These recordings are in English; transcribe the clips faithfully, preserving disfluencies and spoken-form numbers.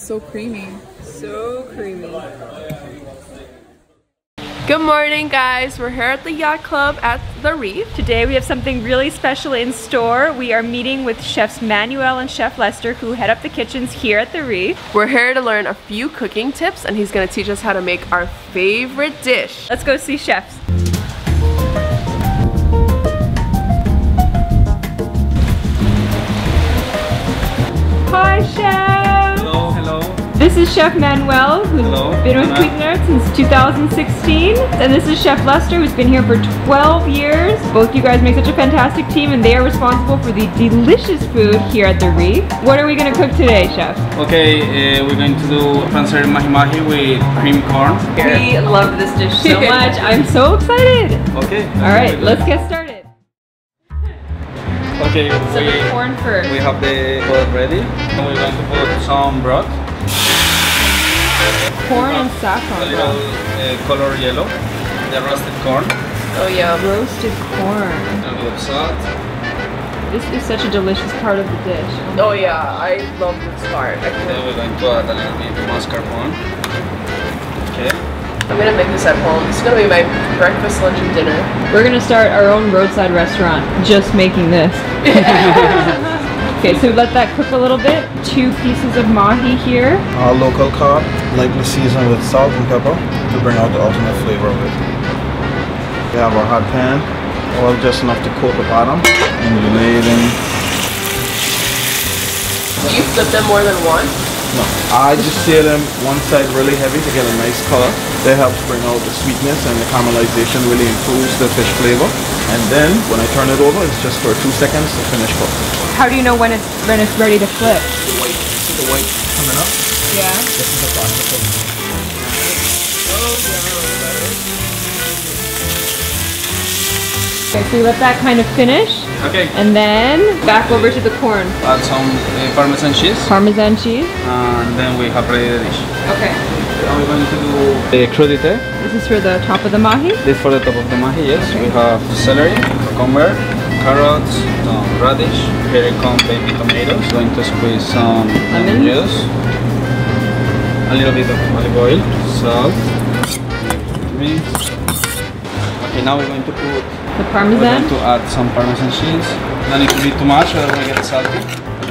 so creamy. So creamy. Good morning, guys. We're here at the Yacht Club at The Reef. Today we have something really special in store. We are meeting with Chefs Manuel and Chef Lester, who head up the kitchens here at The Reef. We're here to learn a few cooking tips, and he's gonna teach us how to make our favorite dish. Let's go see chefs. Hi, Chef! Hello, hello. This is Chef Manuel, who's Hello, been with Cuisinart since two thousand sixteen. And this is Chef Lester, who's been here for twelve years. Both you guys make such a fantastic team, and they are responsible for the delicious food here at The Reef. What are we going to cook today, Chef? Okay, uh, we're going to do pancetta mahi-mahi with cream corn. We love this dish so much. I'm so excited. Okay. Alright, let's get started. Okay, so we, the corn first. We have the pot ready, and we're going to put some broth. Corn and saffron. A little uh, color yellow. The roasted corn. Oh yeah, roasted corn. A little salt. This is such a delicious part of the dish. Oh yeah, I love this part. I can then we're going to add a little bit of mascarpone. Okay. I'm gonna make this at home. It's gonna be my breakfast, lunch, and dinner. We're gonna start our own roadside restaurant just making this. Okay, so let that cook a little bit. Two pieces of mahi here. Our local cod, lightly seasoned with salt and pepper to bring out the ultimate flavor of it. We have our hot pan, oil just enough to coat the bottom, and you lay it in. Do you flip them more than once? No, I just sear them one side really heavy to get a nice color. That helps bring out the sweetness, and the caramelization really improves the fish flavor. And then when I turn it over, it's just for two seconds to finish cooking. How do you know when it's when it's ready to flip? The white, see the white coming up. Yeah. This is the process of it. Okay, so you let that kind of finish. Okay. And then back over to the corn. Add some uh, Parmesan cheese. Parmesan cheese. And then we have ready the dish. Okay. Now we're going to do the crudite. This is for the top of the mahi? This is for the top of the mahi, yes. Okay. We have celery, cucumber, carrots, some radish, pericone, baby tomatoes. We're going to squeeze some lemon juice, a little bit of olive oil, salt, mint. Okay, now we're going to put the parmesan. We're going to add some parmesan cheese. Don't need to be too much, or we get salty.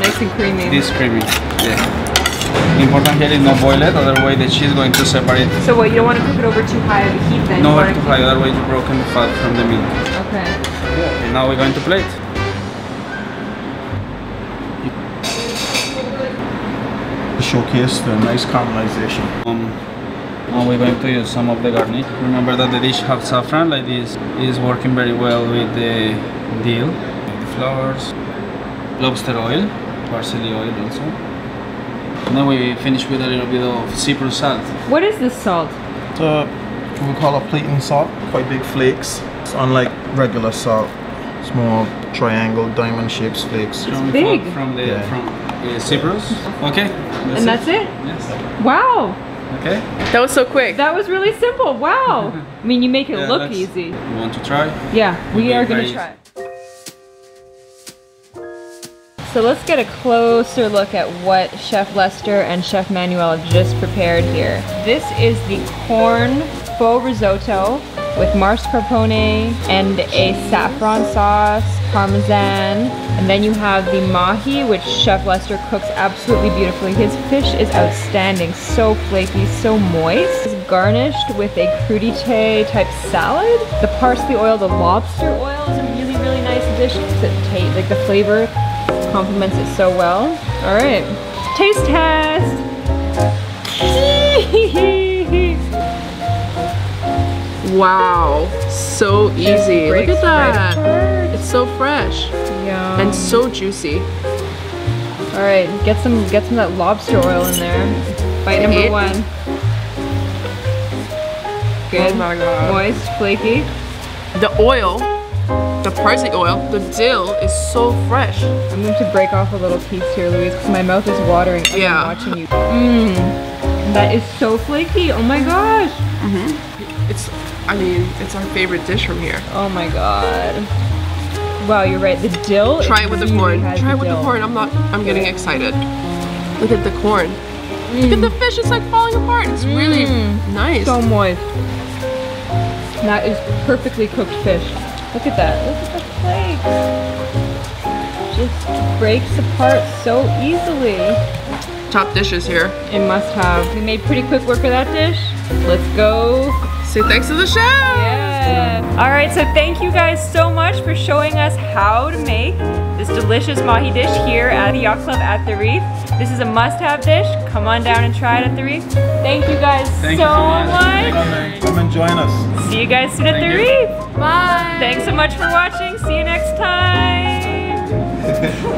Nice and creamy. This creamy, yeah. Important here is not boil it, otherwise the cheese is going to separate. So what, you don't want to cook it over too high of a heat then? No, over too high, otherwise you broken the fat from the meat. Okay. Yeah. And now we're going to plate. Showcase the nice caramelization. Um, And we're going to use some of the garnish. Remember that the dish has saffron, like this is working very well with the dill, the flowers, lobster oil, parsley oil also. And then we finish with a little bit of cypress salt. What is this salt? Uh, we call it platen salt, quite big flakes. It's unlike regular salt. Small triangle, diamond shaped flakes. It's from big! From the yeah. from, uh, cypress. Okay. That's and it. that's it? Yes. Wow! Okay. That was so quick. That was really simple. Wow. I mean, you make it yeah, look easy. You want to try? Yeah, we, we are going to try. So let's get a closer look at what Chef Lester and Chef Manuel have just prepared here. This is the corn faux risotto with mascarpone and a saffron sauce, parmesan, and then you have the mahi, which Chef Lester cooks absolutely beautifully. His fish is outstanding, so flaky, so moist. It's garnished with a crudite type salad. The parsley oil, the lobster oil is a really, really nice addition. It like the flavor complements it so well. All right, taste test. Wow, so easy. Look at that. It's so fresh. Yum. And so juicy. All right, get some get some of that lobster oil in there. Bite number it. one. Good. Oh my God. Moist, flaky. The oil, the parsley oil, the dill is so fresh. I'm going to break off a little piece here, Louise, because my mouth is watering. I'm yeah. watching you. Mmm. That is so flaky. Oh my gosh. Mm-hmm. It's. I mean, it's our favorite dish from here. Oh my God. Wow, you're right. The dill. Try it with the corn. Try it with the corn. I'm not, I'm getting excited. Look at the corn. Mm. Look at the fish, it's like falling apart. It's mm. really nice. So moist. That is perfectly cooked fish. Look at that. Look at the flakes. Just breaks apart so easily. Top dishes here. It must have. We made pretty quick work of that dish. Let's go. Say thanks to the chef. Yeah. All right, so thank you guys so much for showing us how to make this delicious mahi dish here at the Yacht Club at The Reef. This is a must-have dish. Come on down and try it at The Reef. Thank you guys thank so much. Come and join us. See you guys soon at The Reef. Bye. Thanks so much for watching. See you next time.